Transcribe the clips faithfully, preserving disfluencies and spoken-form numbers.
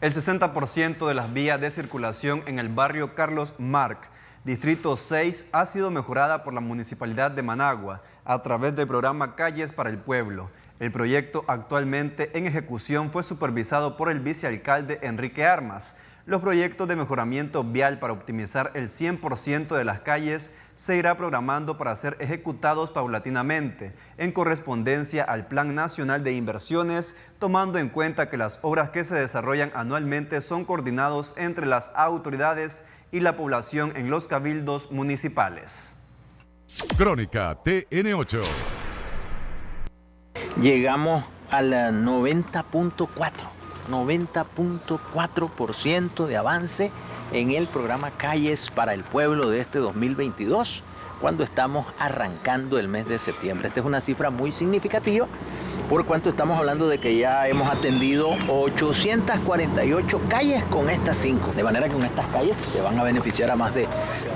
El sesenta por ciento de las vías de circulación en el barrio Carlos Marx, Distrito seis, ha sido mejorada por la Municipalidad de Managua a través del programa Calles para el Pueblo. El proyecto actualmente en ejecución fue supervisado por el vicealcalde Enrique Armas. Los proyectos de mejoramiento vial para optimizar el cien por ciento de las calles se irá programando para ser ejecutados paulatinamente, en correspondencia al Plan Nacional de Inversiones, tomando en cuenta que las obras que se desarrollan anualmente son coordinados entre las autoridades y la población en los cabildos municipales. Crónica T N ocho. Llegamos al noventa punto cuatro. noventa punto cuatro por ciento de avance en el programa Calles para el Pueblo de este dos mil veintidós, cuando estamos arrancando el mes de septiembre. Esta es una cifra muy significativa, por cuanto estamos hablando de que ya hemos atendido ochocientas cuarenta y ocho calles con estas cinco. De manera que con estas calles se van a beneficiar a más de,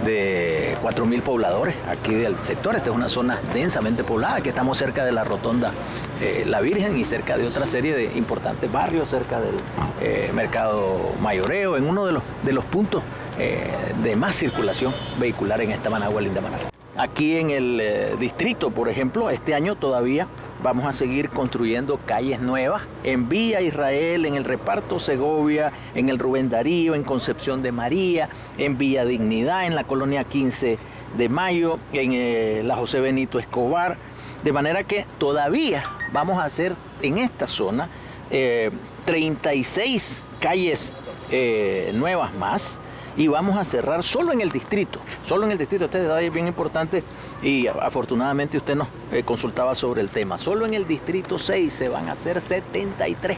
de cuatro mil pobladores aquí del sector. Esta es una zona densamente poblada, que estamos cerca de la rotonda eh, La Virgen y cerca de otra serie de importantes barrios, cerca del eh, mercado mayoreo, en uno de los, de los puntos eh, de más circulación vehicular en esta Managua, linda Managua. Aquí en el eh, distrito, por ejemplo, este año todavía vamos a seguir construyendo calles nuevas en Villa Israel, en el reparto Segovia, en el Rubén Darío, en Concepción de María, en Villa Dignidad, en la Colonia quince de Mayo, en eh, la José Benito Escobar. De manera que todavía vamos a hacer en esta zona eh, treinta y seis calles eh, nuevas más. Y vamos a cerrar solo en el distrito, solo en el distrito, este detalle es bien importante y afortunadamente usted nos eh, consultaba sobre el tema. Solo en el distrito seis se van a hacer setenta y tres